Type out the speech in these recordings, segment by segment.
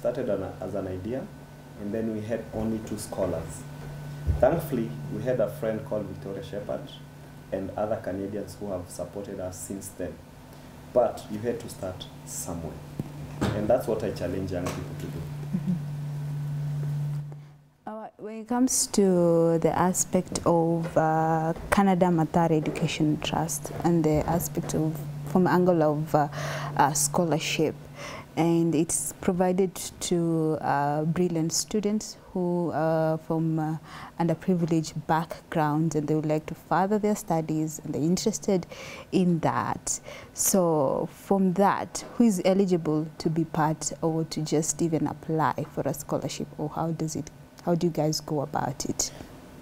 Started as an idea, and then we had only 2 scholars. Thankfully, we had a friend called Victoria Shepherd and other Canadians who have supported us since then. But you had to start somewhere, and that's what I challenge young people to do. When it comes to the aspect of Canada Mathare Education Trust and the aspect of, from angle of scholarship, and it's provided to brilliant students who are from underprivileged backgrounds and they would like to further their studies and they're interested in that. So from that, who is eligible to be part or to just even apply for a scholarship, or how does it, how do you guys go about it?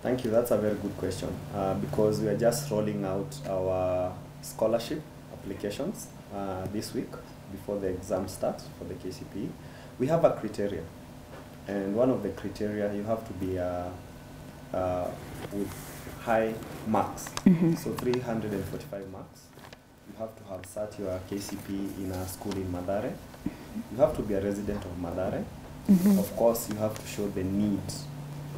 Thank you, that's a very good question because we are just rolling out our scholarship applications this week, before the exam starts for the KCP. We have a criteria, and one of the criteria, you have to be with high marks, so 345 marks. You have to have sat your KCP in a school in Madara. You have to be a resident of Madara. Of course, you have to show the need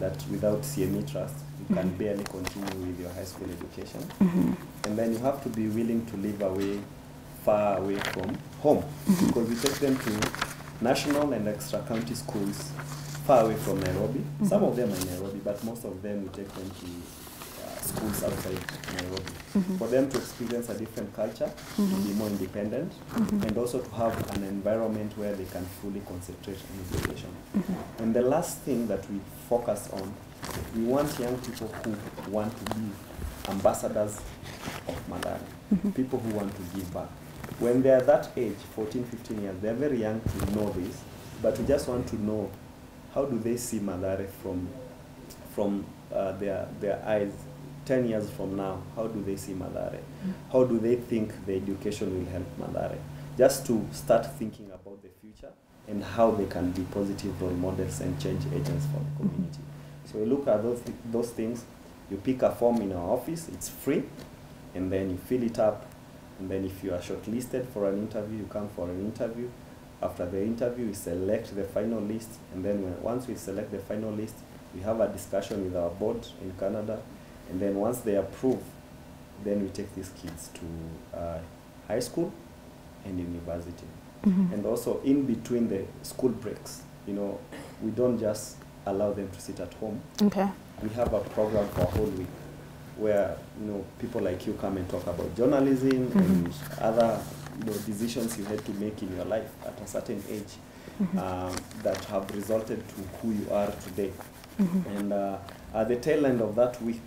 that without CME Trust, you can barely continue with your high school education. And then you have to be willing to live away, far away from home, because we take them to national and extra-county schools far away from Nairobi. Some of them are in Nairobi, but most of them we take them to schools outside Nairobi. For them to experience a different culture, to be more independent, and also to have an environment where they can fully concentrate on education. And the last thing that we focus on, we want young people who want to be ambassadors of Malare, people who want to give back. When they are that age, 14, 15 years, they are very young to know this, but we just want to know how do they see Malare from their eyes 10 years from now. How do they see Malare? How do they think the education will help Malare? Just to start thinking about the future and how they can be positive role models and change agents for the community. So we look at those things. You pick a form in our office, it's free, and then you fill it up. And then if you are shortlisted for an interview, you come for an interview. After the interview, we select the final list. And then once we select the final list, we have a discussion with our board in Canada. And then once they approve, then we take these kids to high school and university. And also in between the school breaks, you know, we don't just allow them to sit at home. We have a program for a whole week, where people like you come and talk about journalism and other decisions you had to make in your life at a certain age that have resulted to who you are today. And at the tail end of that week,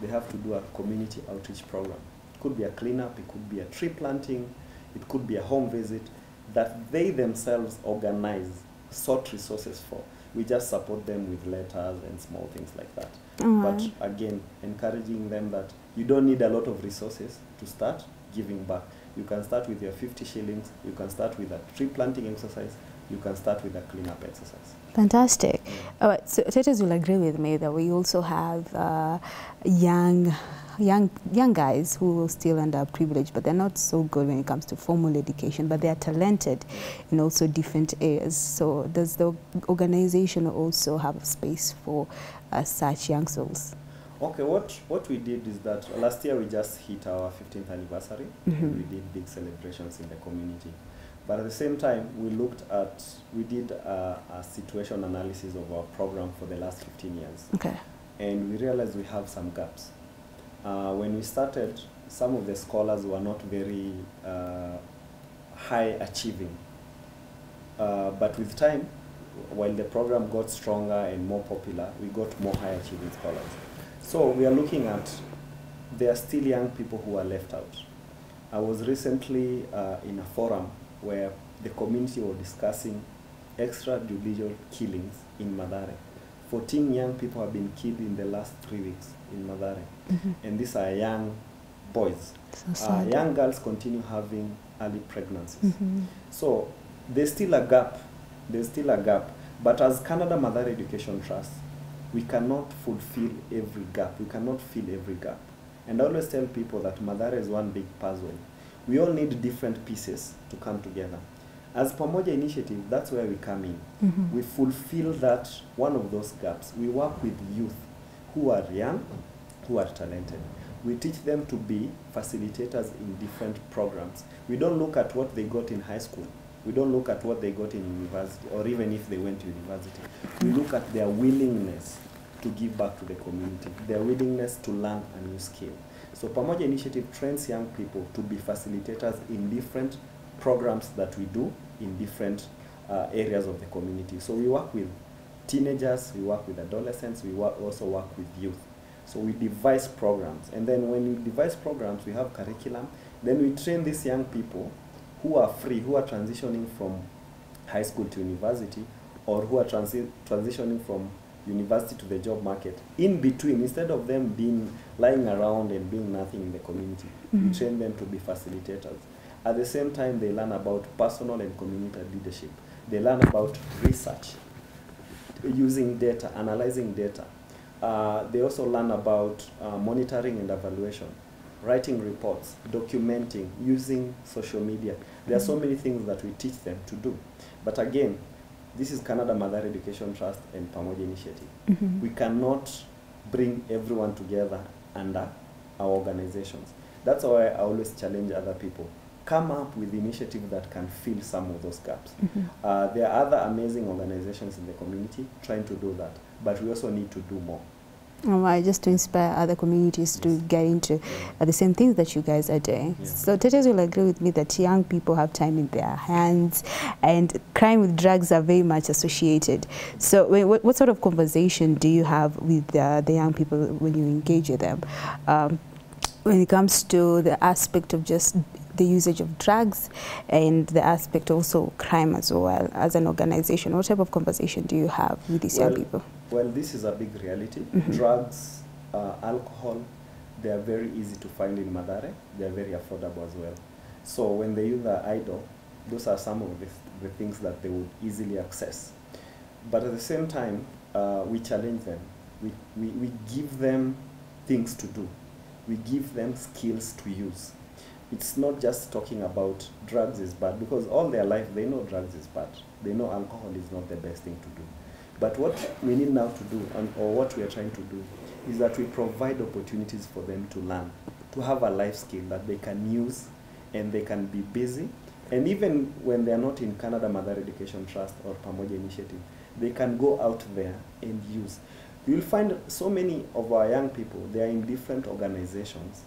they have to do a community outreach program. It could be a cleanup, it could be a tree planting, it could be a home visit that they themselves organize, sort resources for. We just support them with letters and small things like that. But again, encouraging them that you don't need a lot of resources to start giving back. You can start with your 50 shillings, you can start with a tree planting exercise, you can start with a cleanup exercise. Fantastic. All right, so Titus will agree with me that we also have young guys who are still underprivileged, but they're not so good when it comes to formal education, but they are talented in also different areas. So does the organization also have a space for such young souls? Okay, what we did is that last year we just hit our 15th anniversary. We did big celebrations in the community. But at the same time, we did a situation analysis of our program for the last 15 years. And we realized we have some gaps. When we started, some of the scholars were not very high achieving. But with time, while the program got stronger and more popular, we got more high achieving scholars. So we are looking at, there are still young people who are left out. I was recently in a forum where the community were discussing extrajudicial killings in Madara. 14 young people have been killed in the last 3 weeks in Madara. And these are young boys. Young girls continue having early pregnancies. So there's still a gap. There's still a gap. But as Canada Mathare Education Trust, we cannot fulfill every gap. We cannot fill every gap. And I always tell people that Madara is one big puzzle. We all need different pieces to come together. As Pamoja Initiative, that's where we come in. Mm-hmm. We fulfill that, one of those gaps. We work with youth who are young, who are talented. We teach them to be facilitators in different programs. We don't look at what they got in high school. We don't look at what they got in university, or even if they went to university. We look at their willingness to give back to the community, their willingness to learn a new skill. So Pamoja Initiative trains young people to be facilitators in different programs that we do in different areas of the community. So we work with teenagers, we work with adolescents, we also work with youth. So we devise programs. And then when we devise programs, we have curriculum. Then we train these young people who are free, who are transitioning from high school to university, or who are transitioning from university to the job market. In between, instead of them being lying around and doing nothing in the community, mm-hmm. we train them to be facilitators. At the same time, they learn about personal and community leadership. They learn about research, using data, analyzing data. They also learn about monitoring and evaluation, writing reports, documenting, using social media. There are so many things that we teach them to do. But again, this is Canada Mathare Education Trust and Pamoja Initiative. Mm-hmm. We cannot bring everyone together under our organizations. That's why I always challenge other people. Come up with initiatives that can fill some of those gaps. Mm-hmm. There are other amazing organizations in the community trying to do that, but we also need to do more. Right, just to inspire other communities to get into the same things that you guys are doing. Yeah. So Titus will agree with me that young people have time in their hands, and crime with drugs are very much associated. So what sort of conversation do you have with the young people when you engage with them? When it comes to the aspect of just the usage of drugs and the aspect also crime as well, as an organization, what type of conversation do you have with these young people? Well, this is a big reality. Mm-hmm. Drugs, alcohol, they are very easy to find in Madare. They are very affordable as well. So when they use the idol, those are some of the things that they would easily access. But at the same time, we challenge them. We give them things to do. We give them skills to use. It's not just talking about drugs is bad, because all their life they know drugs is bad. They know alcohol is not the best thing to do. But what we need now to do, or what we are trying to do, is that we provide opportunities for them to learn, to have a life skill that they can use and they can be busy. And even when they are not in Canada Mathare Education Trust or Pamoja Initiative, they can go out there and use. You'll find so many of our young people, they are in different organizations,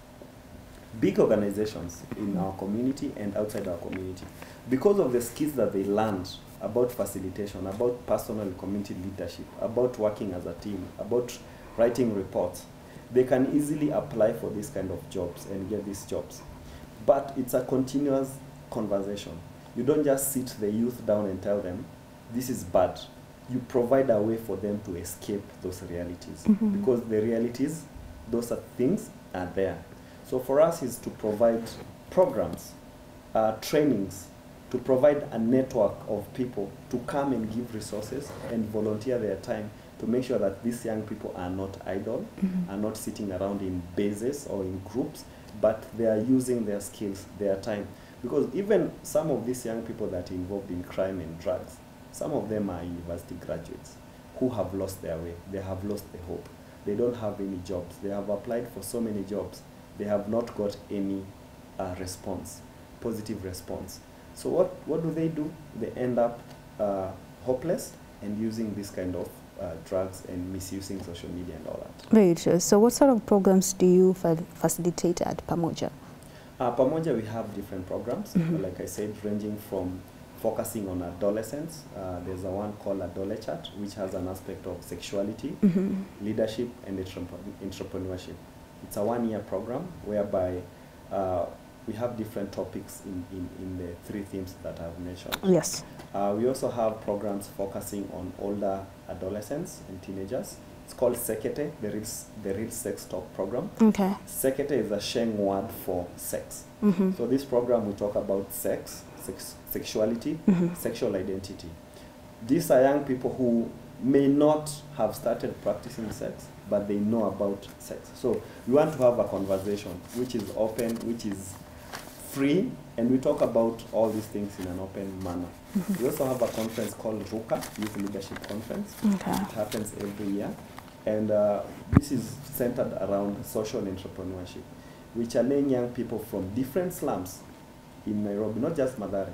big organizations in our community and outside our community, because of the skills that they learned about facilitation, about personal and community leadership, about working as a team, about writing reports. They can easily apply for this kind of jobs and get these jobs. But it's a continuous conversation. You don't just sit the youth down and tell them, this is bad. You provide a way for them to escape those realities. Mm-hmm. Because the realities, those are things, are there. So for us is to provide programs, trainings, to provide a network of people to come and give resources and volunteer their time to make sure that these young people are not idle, mm-hmm. are not sitting around in bases or in groups, but they are using their skills, their time. Because even some of these young people that are involved in crime and drugs, some of them are university graduates who have lost their way. They have lost the hope. They don't have any jobs. They have applied for so many jobs. They have not got any response, positive response. So what do? They end up hopeless and using this kind of drugs and misusing social media and all that. Very true. So what sort of programs do you facilitate at Pamoja? Pamoja, we have different programs, mm-hmm. like I said, ranging from focusing on adolescents. There's a one called Adoleschat, which has an aspect of sexuality, mm-hmm. leadership, and entrepreneurship. It's a one-year program whereby we have different topics in the three themes that I've mentioned. Yes. We also have programs focusing on older adolescents and teenagers. It's called Sekete, the real sex talk program. Okay. Sekete is a Sheng word for sex. Mm-hmm. So this program we talk about sexuality, mm-hmm. sexual identity. These are young people who may not have started practicing sex, but they know about sex. So we want to have a conversation which is open, which is free, and we talk about all these things in an open manner. Mm-hmm. We also have a conference called Ruka, Youth Leadership Conference. Okay. It happens every year. And this is centered around social entrepreneurship. We challenge young people from different slums in Nairobi, not just Madara,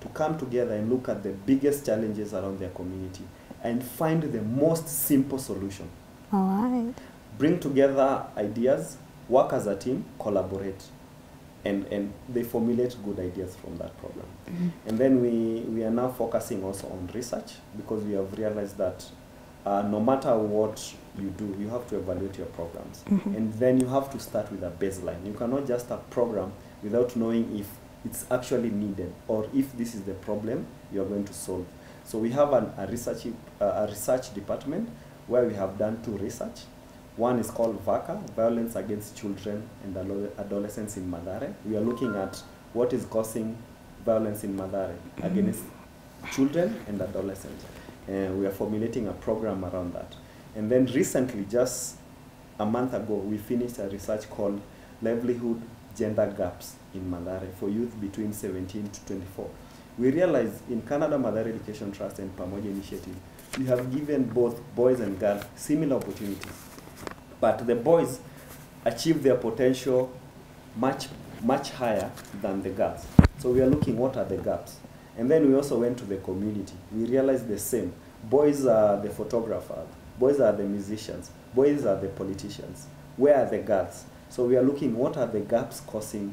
to come together and look at the biggest challenges around their community and find the most simple solution. All right. Bring together ideas, work as a team, collaborate. And they formulate good ideas from that problem. Mm-hmm. And then we are now focusing also on research, because we have realized that no matter what you do, you have to evaluate your programs. Mm-hmm. And then you have to start with a baseline. You cannot just start a program without knowing if it's actually needed or if this is the problem you're going to solve. So we have a research department where we have done 2 research. One is called VACA, Violence Against Children and Adolescents in Madare. We are looking at what is causing violence in Madare against children and adolescents. And we are formulating a program around that. And then recently, just a month ago, we finished a research called Livelihood Gender Gaps in Madare for youth between 17 to 24. We realized in Canada Mathare Education Trust and Pamoja Initiative, we have given both boys and girls similar opportunities. But the boys achieve their potential much higher than the girls. So we are looking what are the gaps. And then we also went to the community. We realized the same. Boys are the photographers. Boys are the musicians. Boys are the politicians. Where are the girls? So we are looking what are the gaps causing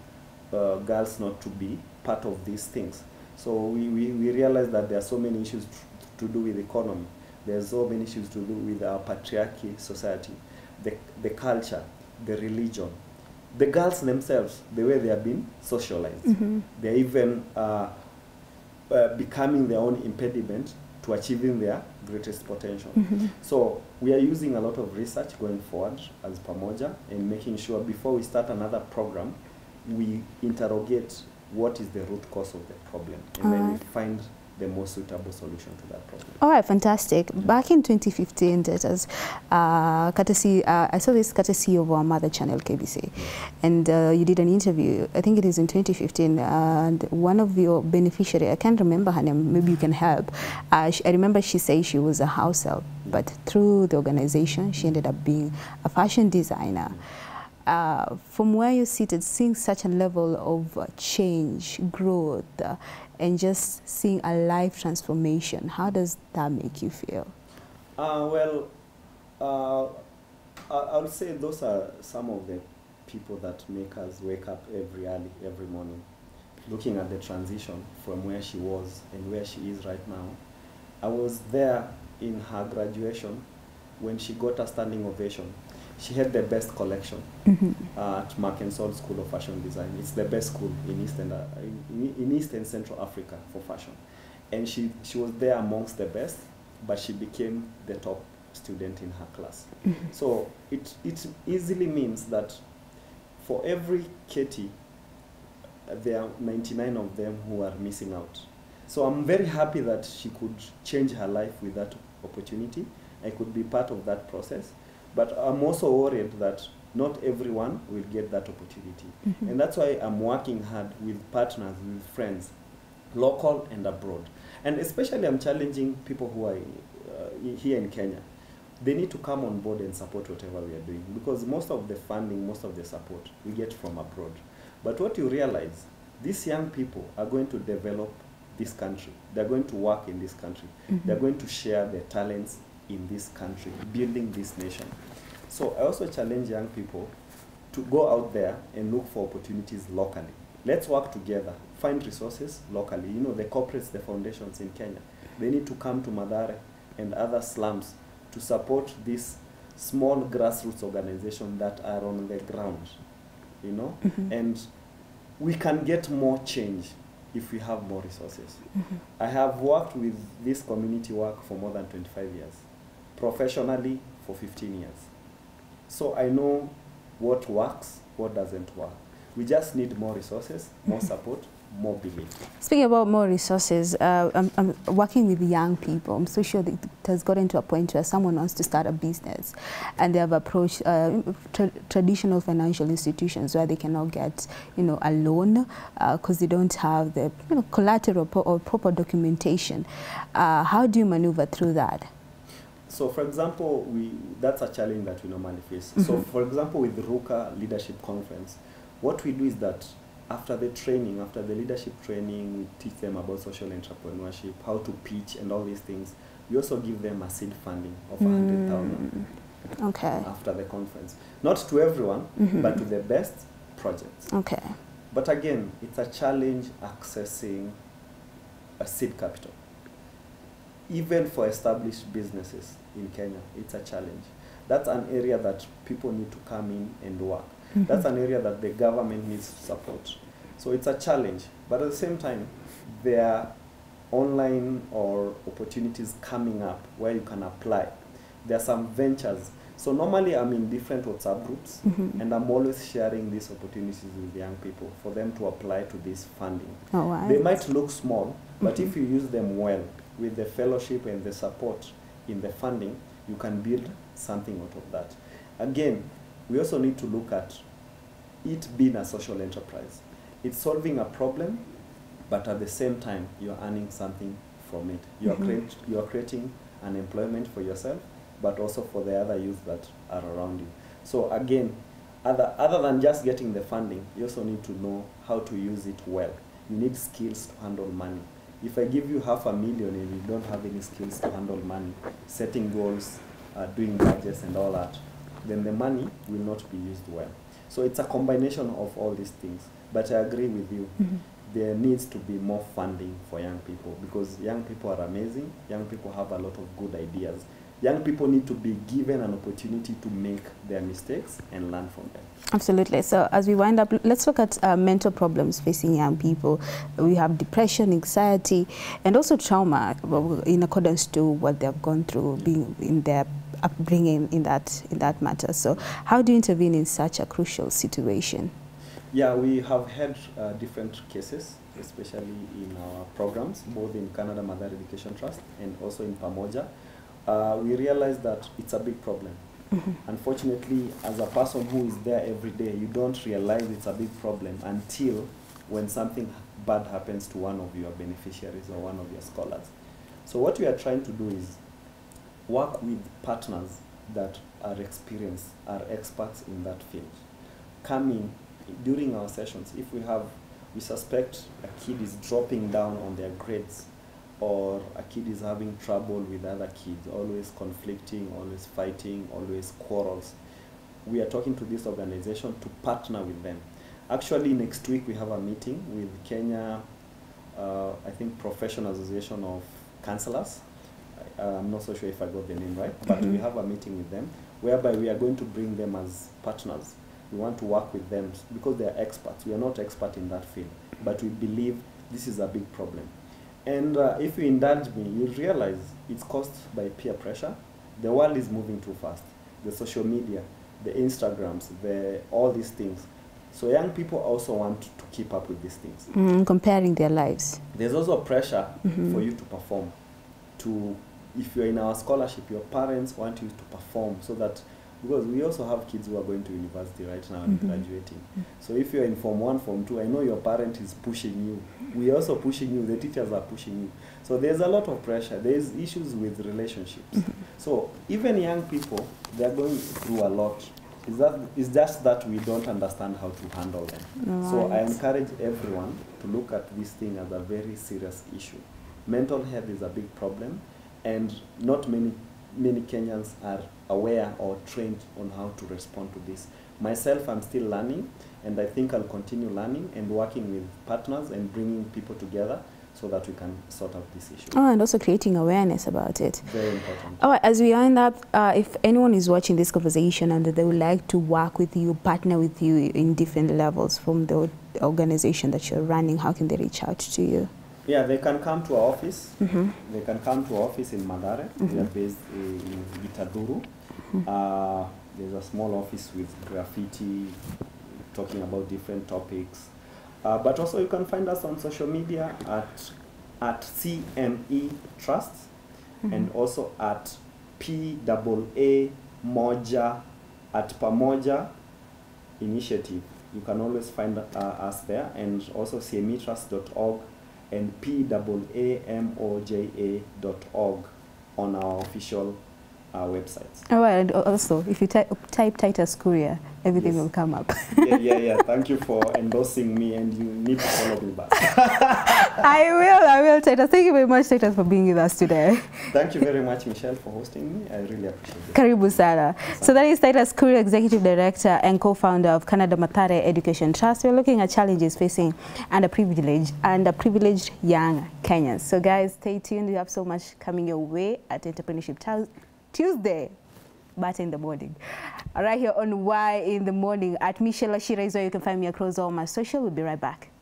girls not to be part of these things. So we realized that there are so many issues to do with the economy. There are so many issues to do with our patriarchy society. The culture, the religion, the girls themselves, the way they have been socialized. Mm-hmm. They're even becoming their own impediment to achieving their greatest potential. Mm-hmm. So we are using a lot of research going forward as Pamoja and making sure before we start another program, we interrogate what is the root cause of the problem, and then we find the most suitable solution to that problem. All right, fantastic. Mm-hmm. Back in 2015, I saw this courtesy of our mother channel, KBC, and you did an interview, I think it is in 2015, and one of your beneficiaries, I can't remember her name, maybe you can help. I remember she said she was a house help, but through the organization, she ended up being a fashion designer. From where you're seated, seeing such a level of change, growth, and just seeing a life transformation, how does that make you feel? I would say those are some of the people that make us wake up every morning, looking at the transition from where she was and where she is right now. I was there in her graduation when she got a standing ovation. She had the best collection at Markensol School of Fashion Design. It's the best school in East and Central Africa for fashion. And she was there amongst the best, but she became the top student in her class. Mm-hmm. So it easily means that for every Katie, there are 99 of them who are missing out. So I'm very happy that she could change her life with that opportunity. I could be part of that process. But I'm also worried that not everyone will get that opportunity. Mm-hmm. And that's why I'm working hard with partners, with friends, local and abroad. And especially I'm challenging people who are here in Kenya. They need to come on board and support whatever we are doing, because most of the funding, most of the support we get from abroad. But what you realize, these young people are going to develop this country. They're going to work in this country. Mm-hmm. They're going to share their talents in this country, building this nation. So I also challenge young people to go out there and look for opportunities locally. Let's work together, find resources locally. You know, the corporates, the foundations in Kenya, they need to come to Madare and other slums to support these small grassroots organizations that are on the ground, you know? Mm-hmm. And we can get more change if we have more resources. Mm-hmm. I have worked with this community work for more than 25 years. Professionally for 15 years. So I know what works, what doesn't work. We just need more resources, more support, more women. Speaking about more resources, I'm working with young people. I'm so sure that it has gotten to a point where someone wants to start a business and they have approached traditional financial institutions where they cannot get, you know, a loan because they don't have the, you know, collateral or proper documentation. How do you maneuver through that? So, for example, that's a challenge that we normally face. Mm-hmm. So, for example, with the Ruka Leadership Conference, what we do is that after the training, after the leadership training, we teach them about social entrepreneurship, how to pitch and all these things. We also give them a seed funding of 100,000. Okay. After the conference. Not to everyone, mm-hmm. but to the best projects. Okay. But again, it's a challenge accessing a seed capital. Even for established businesses in Kenya, it's a challenge. That's an area that people need to come in and work. Mm-hmm. That's an area that the government needs to support. So it's a challenge. But at the same time, there are online or opportunities coming up where you can apply. There are some ventures. So normally I'm in different WhatsApp groups, mm-hmm. and I'm always sharing these opportunities with young people for them to apply to this funding. Oh, wow. They might look small, but mm-hmm. if you use them well, with the fellowship and the support in the funding, you can build something out of that. Again, we also need to look at it being a social enterprise. It's solving a problem, but at the same time, you're earning something from it. You're creating an employment for yourself, but also for the other youth that are around you. So again, other than just getting the funding, you also need to know how to use it well. You need skills to handle money. If I give you $500,000 and you don't have any skills to handle money, setting goals, doing budgets and all that, then the money will not be used well. So it's a combination of all these things. But I agree with you. Mm-hmm. There needs to be more funding for young people because young people are amazing. Young people have a lot of good ideas. Young people need to be given an opportunity to make their mistakes and learn from them. Absolutely. So as we wind up, let's look at mental problems facing young people. We have depression, anxiety, and also trauma in accordance to what they've gone through, being in their upbringing in that matter. So how do you intervene in such a crucial situation? Yeah, we have had different cases, especially in our programs, both in Canada Mathare Education Trust and also in PAMOJA. We realize that it's a big problem. Mm-hmm. Unfortunately, as a person who is there every day, you don't realize it's a big problem until when something bad happens to one of your beneficiaries or one of your scholars. So what we are trying to do is work with partners that are experienced, are experts in that field. Come in during our sessions. If we suspect a kid is dropping down on their grades, or a kid is having trouble with other kids, always conflicting, always fighting, always quarrels, we are talking to this organization to partner with them. Actually, next week we have a meeting with Kenya, I think, Professional Association of Counselors. I'm not so sure if I got the name right, but we have a meeting with them whereby we are going to bring them as partners. We want to work with them because they are experts. We are not experts in that field, but we believe this is a big problem. And if you indulge me, you realize it's caused by peer pressure. The world is moving too fast. The social media, the Instagrams, all these things. So young people also want to keep up with these things. Comparing their lives. There's also pressure for you to perform. If you're in our scholarship, your parents want you to perform so that, because we also have kids who are going to university right now and graduating. So if you're in Form 1, Form 2, I know your parent is pushing you. We are also pushing you. The teachers are pushing you. So there's a lot of pressure. There's issues with relationships. So even young people, they're going through a lot. It's just that we don't understand how to handle them. Right. So I encourage everyone to look at this thing as a very serious issue. Mental health is a big problem, and not many Kenyans are aware or trained on how to respond to this. Myself, I'm still learning, and I think I'll continue learning and working with partners and bringing people together so that we can sort out this issue. Oh, and also creating awareness about it. Very important. All right, as we end up, if anyone is watching this conversation and they would like to work with you, partner with you in different levels from the organization that you're running, how can they reach out to you? Yeah, they can come to our office. They can come to our office in Madara. We are based in Itaduru. There's a small office with graffiti, talking about different topics. But also you can find us on social media at CME Trust, mm-hmm. and also at PAA Moja, at Pamoja Initiative. You can always find us there, and also cmetrust.org and PAAMOJA.org on our official websites. Oh, and also, if you type Titus Kuria, everything will come up. Yeah. Thank you for endorsing me, and you need to follow me back. I will, Titus. Thank you very much, Titus, for being with us today. Thank you very much, Michelle, for hosting me. I really appreciate it. Karibu sana. So that is Titus Kuria, Executive Director and co-founder of Canada Mathare Education Trust. We're looking at challenges facing underprivileged young Kenyans. So guys, stay tuned. We have so much coming your way at Entrepreneurship Tuesday, but in the morning. Right here on Why in the Morning at Michelle Shirazo. You can find me across all my social. We'll be right back.